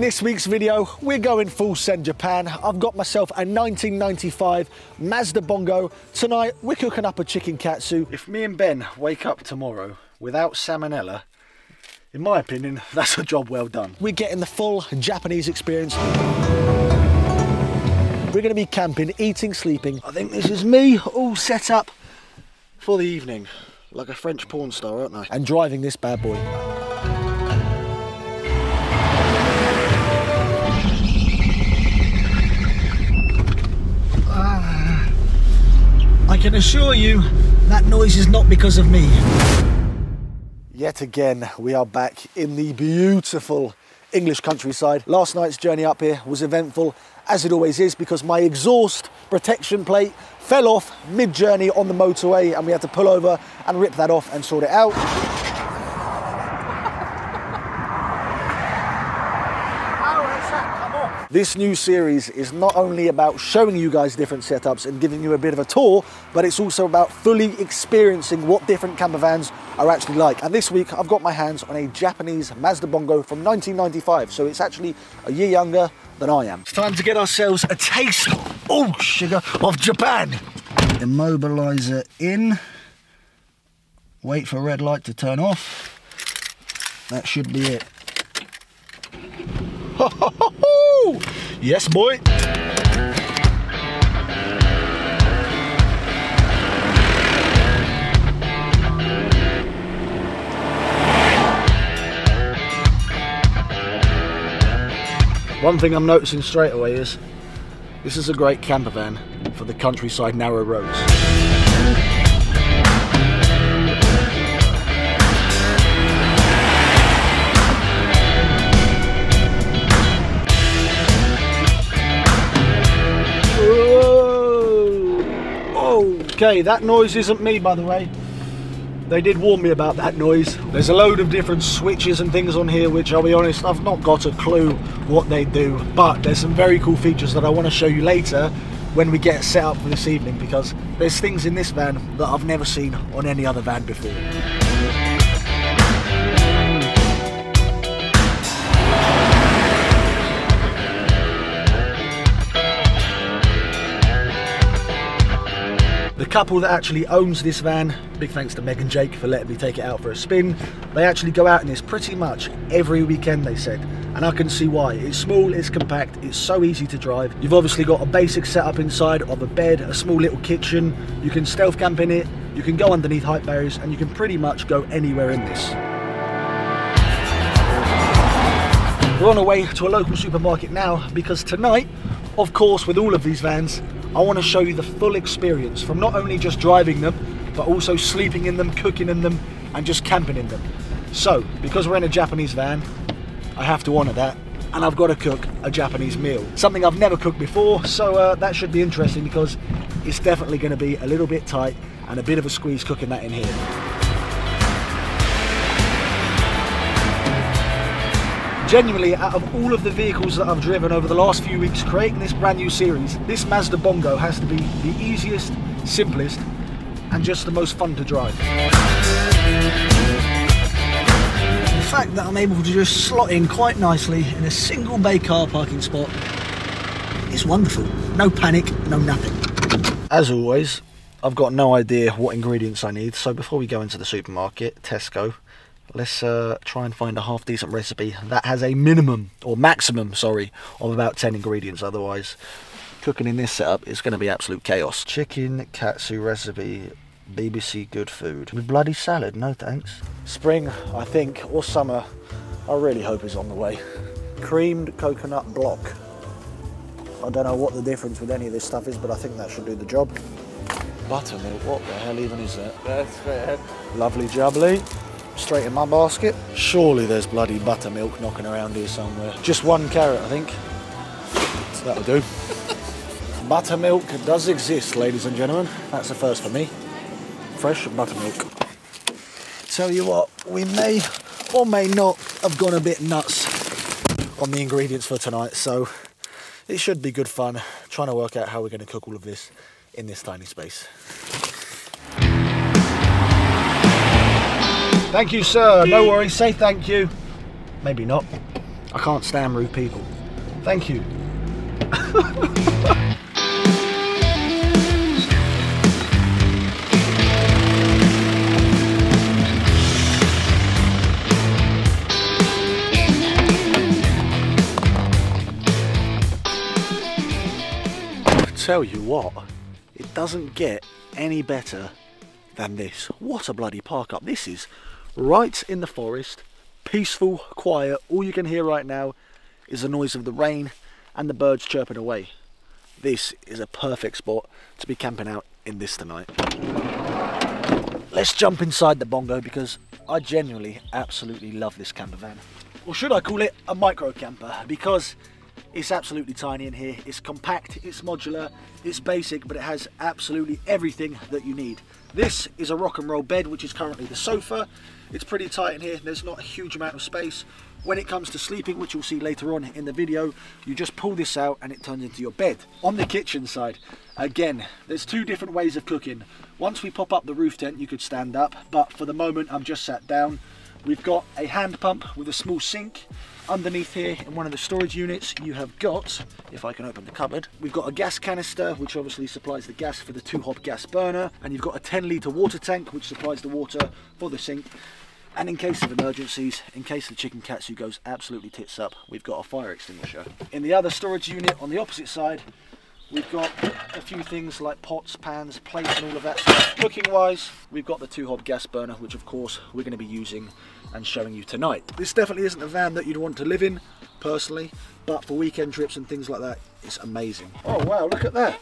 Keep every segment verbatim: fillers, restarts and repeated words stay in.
In this week's video, we're going full send Japan. I've got myself a nineteen ninety-five Mazda Bongo. Tonight, we're cooking up a chicken katsu. If me and Ben wake up tomorrow without salmonella, in my opinion, that's a job well done. We're getting the full Japanese experience. We're gonna be camping, eating, sleeping. I think this is me all set up for the evening, like a French porn star, aren't I? And driving this bad boy. I can assure you that noise is not because of me. Yet again, we are back in the beautiful English countryside. Last night's journey up here was eventful, as it always is, because my exhaust protection plate fell off mid-journey on the motorway and we had to pull over and rip that off and sort it out. This new series is not only about showing you guys different setups and giving you a bit of a tour, but it's also about fully experiencing what different camper vans are actually like. And this week I've got my hands on a Japanese Mazda Bongo from nineteen ninety-five, so it's actually a year younger than I am. It's time to get ourselves a taste, oh sugar, of Japan. Immobilizer in, wait for red light to turn off. That should be it. Ho ho ho ho! Yes, boy. One thing I'm noticing straight away is this is a great camper van for the countryside narrow roads. Okay, that noise isn't me, by the way. They did warn me about that noise. There's a load of different switches and things on here which, I'll be honest, I've not got a clue what they do, but there's some very cool features that I want to show you later when we get set up for this evening, because there's things in this van that I've never seen on any other van before. The couple that actually owns this van, big thanks to Meg and Jake for letting me take it out for a spin. They actually go out in this pretty much every weekend, they said, and I can see why. It's small, it's compact, it's so easy to drive. You've obviously got a basic setup inside of a bed, a small little kitchen. You can stealth camp in it, you can go underneath height barriers, and you can pretty much go anywhere in this. We're on our way to a local supermarket now, because tonight, of course, with all of these vans, I want to show you the full experience from not only just driving them, but also sleeping in them, cooking in them, and just camping in them. So, because we're in a Japanese van, I have to honour that, and I've got to cook a Japanese meal. Something I've never cooked before, so uh, that should be interesting, because it's definitely going to be a little bit tight and a bit of a squeeze cooking that in here. Genuinely, out of all of the vehicles that I've driven over the last few weeks creating this brand new series, this Mazda Bongo has to be the easiest, simplest, and just the most fun to drive. The fact that I'm able to just slot in quite nicely in a single bay car parking spot is wonderful. No panic, no nothing. As always, I've got no idea what ingredients I need, so before we go into the supermarket, Tesco, let's uh, try and find a half decent recipe that has a minimum, or maximum, sorry, of about ten ingredients, otherwise cooking in this setup is going to be absolute chaos. Chicken katsu recipe, B B C good food. With bloody salad, no thanks. Spring, I think, or summer, I really hope is on the way. Creamed coconut block. I don't know what the difference with any of this stuff is, but I think that should do the job. Buttermilk, what the hell even is that? That's fair. Lovely jubbly. Straight in my basket. Surely there's bloody buttermilk knocking around here somewhere. Just one carrot, I think. So that'll do. Buttermilk does exist, ladies and gentlemen. That's a first for me. Fresh buttermilk. Tell you what, we may or may not have gone a bit nuts on the ingredients for tonight, so it should be good fun trying to work out how we're going to cook all of this in this tiny space. Thank you, sir. No worries. Say thank you. Maybe not. I can't stand rude people. Thank you. Tell you what, it doesn't get any better than this. What a bloody park up. This is right in the forest, peaceful, quiet. All you can hear right now is the noise of the rain and the birds chirping away. This is a perfect spot to be camping out in this tonight. Let's jump inside the Bongo because I genuinely absolutely love this camper van. Or should I call it a micro camper, because it's absolutely tiny in here. It's compact, it's modular, it's basic, but it has absolutely everything that you need. This is a rock and roll bed, which is currently the sofa. It's pretty tight in here. There's not a huge amount of space. When it comes to sleeping, which you'll see later on in the video, you just pull this out and it turns into your bed. On the kitchen side, again, there's two different ways of cooking. Once we pop up the roof tent, you could stand up, but for the moment, I'm just sat down. We've got a hand pump with a small sink. Underneath here in one of the storage units, you have got, if I can open the cupboard, we've got a gas canister, which obviously supplies the gas for the two hob gas burner. And you've got a ten litre water tank, which supplies the water for the sink. And in case of emergencies, in case the chicken katsu goes absolutely tits up, we've got a fire extinguisher. In the other storage unit on the opposite side, we've got a few things like pots, pans, plates and all of that stuff. Cooking wise, we've got the two hob gas burner, which of course we're going to be using and showing you tonight. This definitely isn't a van that you'd want to live in personally, but for weekend trips and things like that, it's amazing. Oh wow, look at that.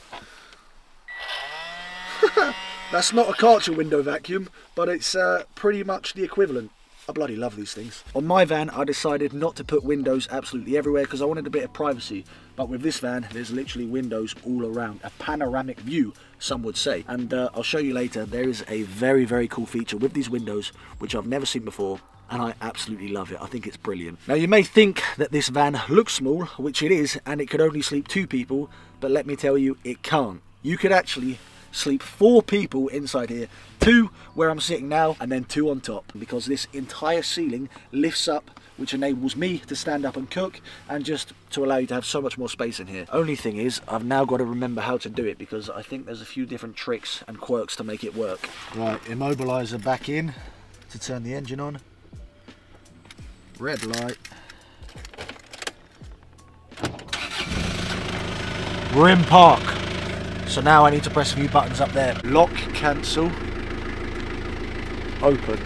That's not a Kärcher window vacuum, but it's uh, pretty much the equivalent. I bloody love these things. On my van, I decided not to put windows absolutely everywhere because I wanted a bit of privacy. But with this van, there's literally windows all around. A panoramic view, some would say. And uh, I'll show you later, there is a very, very cool feature with these windows, which I've never seen before, and I absolutely love it. I think it's brilliant. Now, you may think that this van looks small, which it is, and it could only sleep two people, but let me tell you, it can't. You could actually sleep four people inside here, two where I'm sitting now and then two on top, because this entire ceiling lifts up, which enables me to stand up and cook and just to allow you to have so much more space in here. Only thing is, I've now got to remember how to do it, because I think there's a few different tricks and quirks to make it work. Right, immobilizer back in to turn the engine on, red light, we're in park. So now I need to press a few buttons up there. Lock, cancel, open.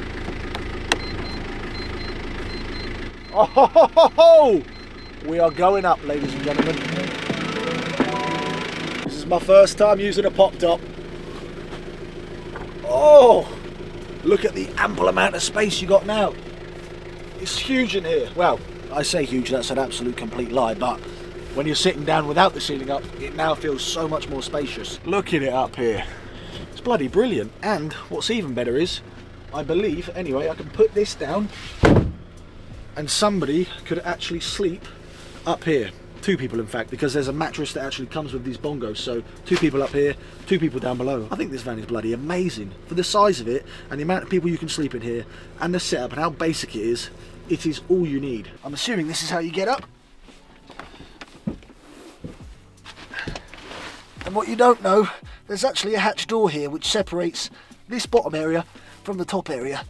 Oh, ho, ho, ho, ho! We are going up, ladies and gentlemen. This is my first time using a pop top. Oh, look at the ample amount of space you got now. It's huge in here. Well, I say huge, that's an absolute complete lie, but when you're sitting down without the ceiling up, it now feels so much more spacious. Look at it up here. It's bloody brilliant. And what's even better is, I believe, anyway, I can put this down and somebody could actually sleep up here. Two people, in fact, because there's a mattress that actually comes with these Bongos. So two people up here, two people down below. I think this van is bloody amazing. For the size of it and the amount of people you can sleep in here and the setup and how basic it is, it is all you need. I'm assuming this is how you get up. And what you don't know, there's actually a hatch door here which separates this bottom area from the top area.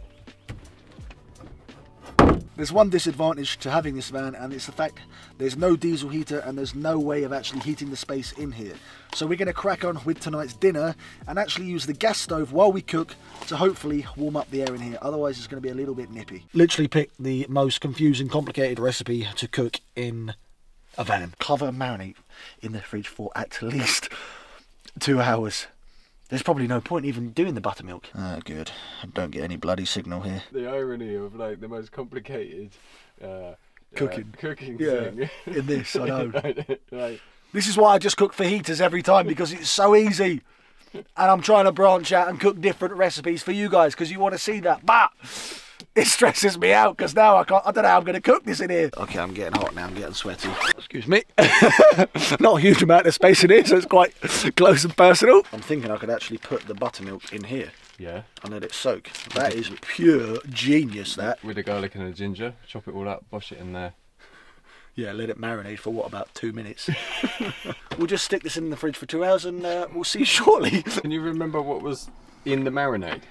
There's one disadvantage to having this van, and it's the fact there's no diesel heater and there's no way of actually heating the space in here. So we're going to crack on with tonight's dinner and actually use the gas stove while we cook to hopefully warm up the air in here. Otherwise it's going to be a little bit nippy. Literally picked the most confusing, complicated recipe to cook in a van. Cover marinate in the fridge for at least two hours. There's probably no point even doing the buttermilk. Oh, good. I don't get any bloody signal here. The irony of like the most complicated uh, cooking, uh, cooking yeah. thing in this. I know. right, right. This is why I just cook fajitas every time, because it's so easy. And I'm trying to branch out and cook different recipes for you guys because you want to see that. But it stresses me out because now I can't, I don't know how I'm going to cook this in here. Okay, I'm getting hot now, I'm getting sweaty. Excuse me. Not a huge amount of space in here, so it's quite close and personal. I'm thinking I could actually put the buttermilk in here. Yeah. And let it soak. That is pure genius, that. With the garlic and the ginger, chop it all up, wash it in there. Yeah, let it marinate for what, about two minutes? We'll just stick this in the fridge for two hours and uh, we'll see you shortly. Can you remember what was in the marinade?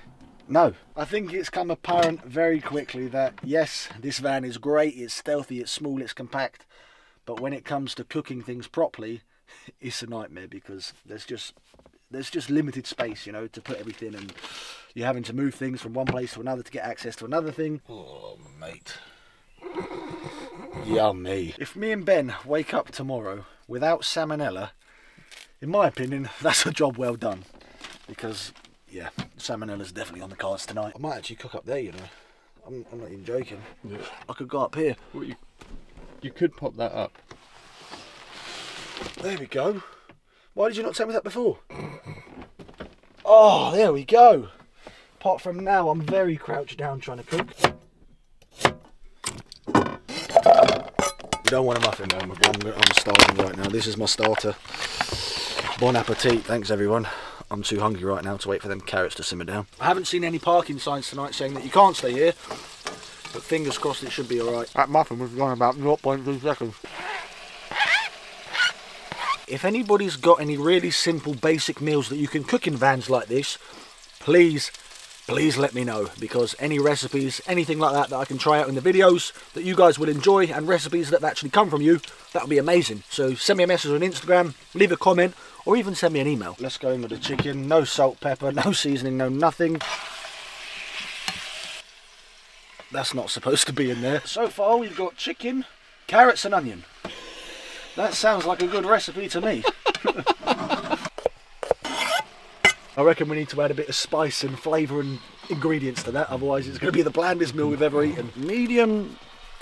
No. I think it's come apparent very quickly that yes, this van is great, it's stealthy, it's small, it's compact, but when it comes to cooking things properly, it's a nightmare because there's just there's just limited space, you know, to put everything, and you're having to move things from one place to another to get access to another thing. Oh, mate. Yummy. If me and Ben wake up tomorrow without salmonella, in my opinion, that's a job well done. Because, yeah, salmonella's definitely on the cards tonight. I might actually cook up there, you know. I'm, I'm not even joking. Yeah. I could go up here. Well, you, you could pop that up. There we go. Why did you not tell me that before? Oh, there we go. Apart from now, I'm very crouched down trying to cook. Don't want a muffin. No, I'm, I'm, I'm starving right now. This is my starter. Bon appetit. Thanks, everyone. I'm too hungry right now to wait for them carrots to simmer down. I haven't seen any parking signs tonight saying that you can't stay here, but fingers crossed it should be all right. That muffin was gone about zero point two seconds. If anybody's got any really simple, basic meals that you can cook in vans like this, please, please let me know, because any recipes, anything like that that I can try out in the videos that you guys will enjoy, and recipes that have actually come from you, that would be amazing. So send me a message on Instagram, leave a comment, or even send me an email. Let's go in with the chicken. No salt, pepper, no seasoning, no nothing. That's not supposed to be in there. So far we've got chicken, carrots and onion. That sounds like a good recipe to me. I reckon we need to add a bit of spice and flavour and ingredients to that, otherwise it's going to be the blandest meal we've ever eaten. Medium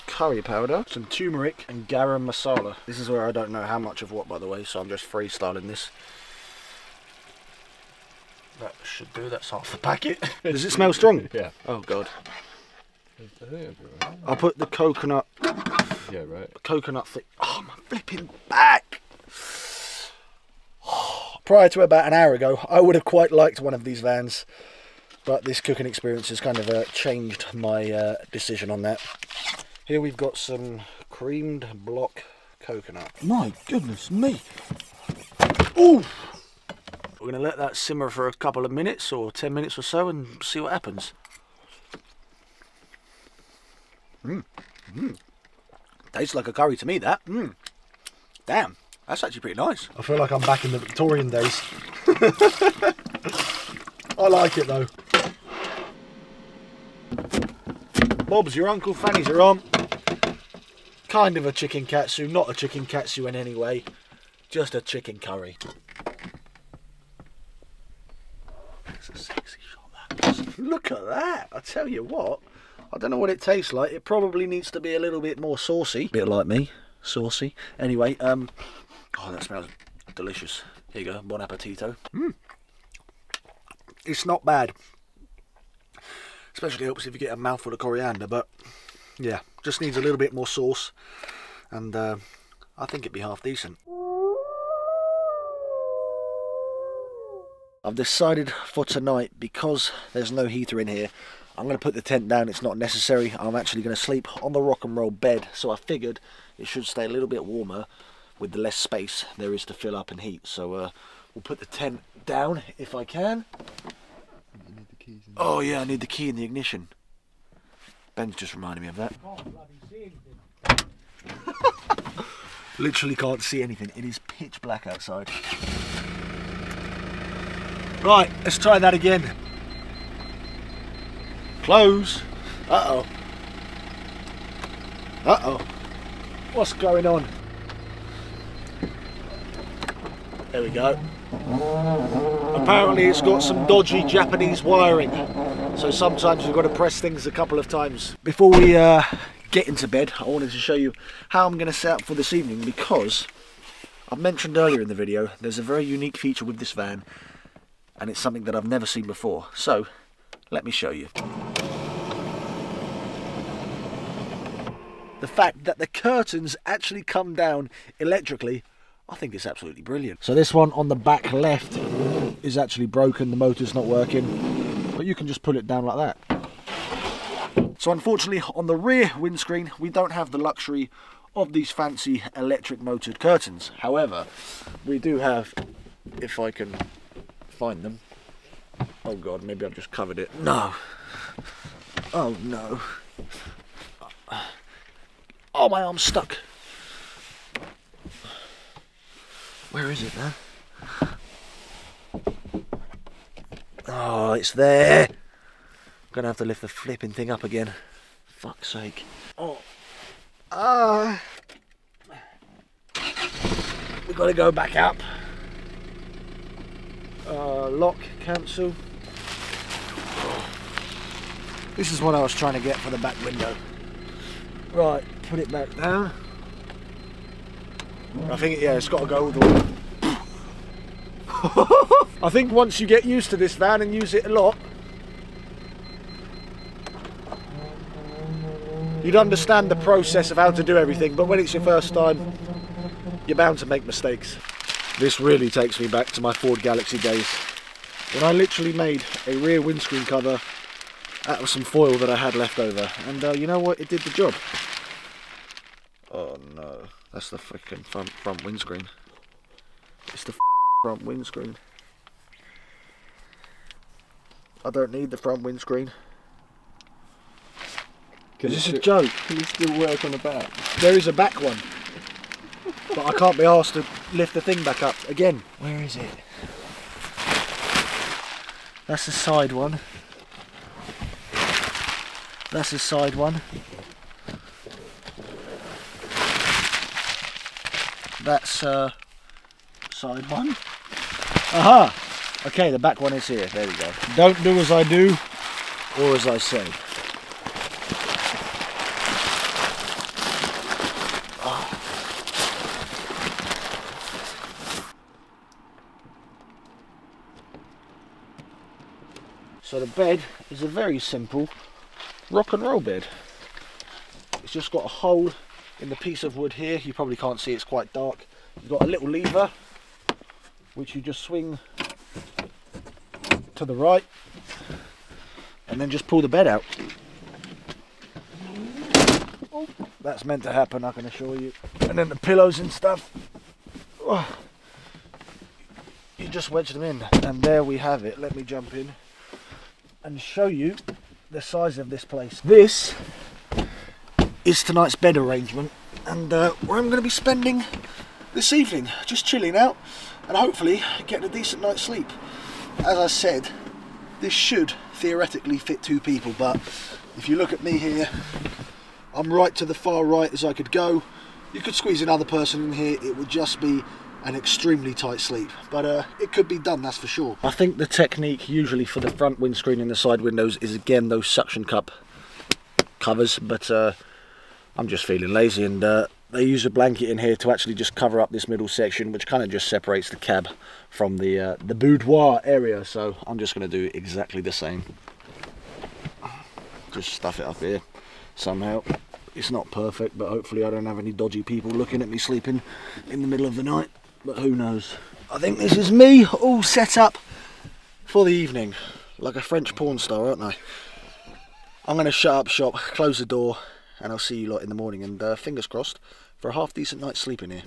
curry powder, some turmeric and garam masala. This is where I don't know how much of what, by the way, so I'm just freestyling this. That should do, that's half the packet. Does it smell strong? Yeah. Oh god. I put the coconut... Yeah, right. Coconut thick. Oh, my flipping back! Prior to about an hour ago, I would have quite liked one of these vans, but this cooking experience has kind of uh, changed my uh, decision on that. Here we've got some creamed block coconut. My goodness me! Ooh! We're going to let that simmer for a couple of minutes or ten minutes or so and see what happens. Mmm. Mmm. Tastes like a curry to me, that. Mmm. Damn. That's actually pretty nice. I feel like I'm back in the Victorian days. I like it though. Bob's your uncle, Fanny's your aunt. Kind of a chicken katsu, not a chicken katsu in any way. Just a chicken curry. That's a sexy shot, that is. Look at that. I tell you what, I don't know what it tastes like. It probably needs to be a little bit more saucy. A bit like me, saucy. Anyway, um... oh, that smells delicious. Here you go, bon appetito. Mm. It's not bad. Especially helps if you get a mouthful of coriander, but yeah, just needs a little bit more sauce, and uh, I think it'd be half decent. I've decided for tonight, because there's no heater in here, I'm going to put the tent down. It's not necessary. I'm actually going to sleep on the rock and roll bed, so I figured it should stay a little bit warmer with the less space there is to fill up and heat. So uh, we'll put the tent down if I can. I need the keys in the oh yeah, I need the key in the ignition. Ben's just reminded me of that. I can't bloody see anything. Literally can't see anything. It is pitch black outside. Right, let's try that again. Close. Uh-oh. Uh-oh. What's going on? There we go. Apparently it's got some dodgy Japanese wiring, so sometimes we've got to press things a couple of times. Before we uh, get into bed, I wanted to show you how I'm going to set up for this evening, because I mentioned earlier in the video there's a very unique feature with this van, and it's something that I've never seen before. So let me show you. The fact that the curtains actually come down electrically, I think it's absolutely brilliant. So this one on the back left is actually broken, the motor's not working, but you can just pull it down like that. So unfortunately on the rear windscreen, we don't have the luxury of these fancy electric motored curtains. However, we do have, if I can find them, oh god, maybe I've just covered it. No. Oh no. Oh, my arm's stuck. Where is it then? Oh, it's there. I'm gonna have to lift the flipping thing up again. Fuck's sake. Oh. Ah. Uh, we gotta go back up. Uh, lock, cancel. This is what I was trying to get for the back window. Right, put it back down. I think, yeah, it's got to go all the way. I think once you get used to this van and use it a lot, you'd understand the process of how to do everything, but when it's your first time, you're bound to make mistakes. This really takes me back to my Ford Galaxy days, when I literally made a rear windscreen cover out of some foil that I had left over, and uh, you know what, it did the job. Oh no, that's the fucking front, front windscreen. It's the front windscreen. I don't need the front windscreen. Is this a joke? Can you still work on the back? There is a back one, but I can't be asked to lift the thing back up again. Where is it? That's the side one. That's the side one. That's uh, side one. Aha! Okay, the back one is here. There we go. Don't do as I do, or as I say. So the bed is a very simple rock and roll bed. It's just got a hole in the piece of wood here. You probably can't see, it's quite dark. You've got a little lever which you just swing to the right and then just pull the bed out. Oh, that's meant to happen, I can assure you. And then the pillows and stuff, oh, you just wedge them in, and there we have it. Let me jump in and show you the size of this place. This is tonight's bed arrangement, and uh, where I'm going to be spending this evening, just chilling out and hopefully getting a decent night's sleep. As I said, this should theoretically fit two people, but if you look at me here, I'm right to the far right as I could go. You could squeeze another person in here, it would just be an extremely tight sleep, but uh, it could be done, that's for sure. I think the technique usually for the front windscreen and the side windows is again those suction cup covers, but uh, I'm just feeling lazy, and uh, they use a blanket in here to actually just cover up this middle section, which kind of just separates the cab from the, uh, the boudoir area, so I'm just going to do exactly the same. Just stuff it up here somehow. It's not perfect, but hopefully I don't have any dodgy people looking at me sleeping in the middle of the night. But who knows? I think this is me all set up for the evening, like a French porn star, aren't I? I'm going to shut up shop, close the door, and I'll see you lot in the morning. And uh, fingers crossed for a half decent night's sleep in here.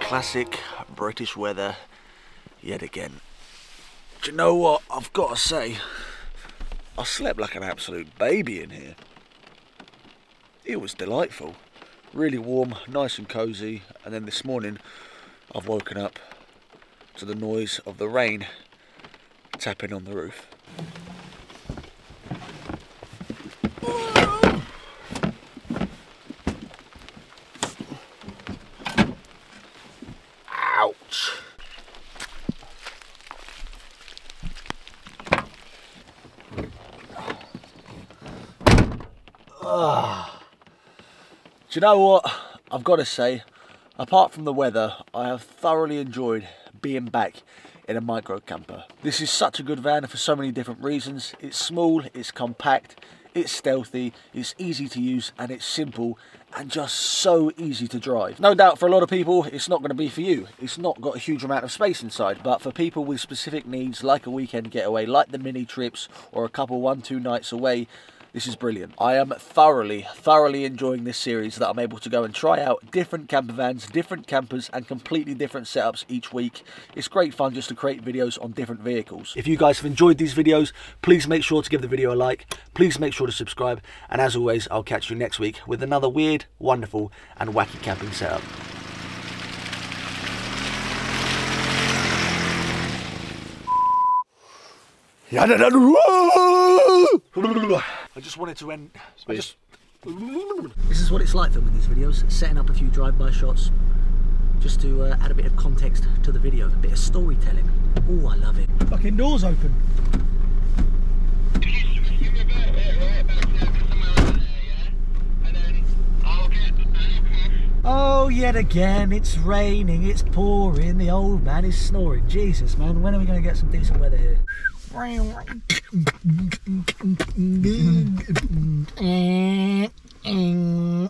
Classic British weather yet again. Do you know what? I've got to say, I slept like an absolute baby in here. It was delightful. Really warm, nice and cosy. And then this morning, I've woken up to the noise of the rain tapping on the roof. Ah. Do you know what? I've got to say, apart from the weather, I have thoroughly enjoyed being back in a micro camper. This is such a good van for so many different reasons. It's small, it's compact, it's stealthy, it's easy to use, and it's simple and just so easy to drive. No doubt for a lot of people it's not going to be for you. It's not got a huge amount of space inside, but for people with specific needs like a weekend getaway, like the mini trips, or a couple one two nights away, this is brilliant. I am thoroughly, thoroughly enjoying this series that I'm able to go and try out different camper vans, different campers, and completely different setups each week. It's great fun just to create videos on different vehicles. If you guys have enjoyed these videos, please make sure to give the video a like. Please make sure to subscribe. And as always, I'll catch you next week with another weird, wonderful, and wacky camping setup. I just wanted to end. I just... This is what it's like filming these videos, setting up a few drive-by shots, just to uh, add a bit of context to the video, a bit of storytelling. Oh, I love it. Fucking doors open. Oh, yet again, it's raining, it's pouring, the old man is snoring. Jesus, man, when are we going to get some decent weather here? Mm-hmm.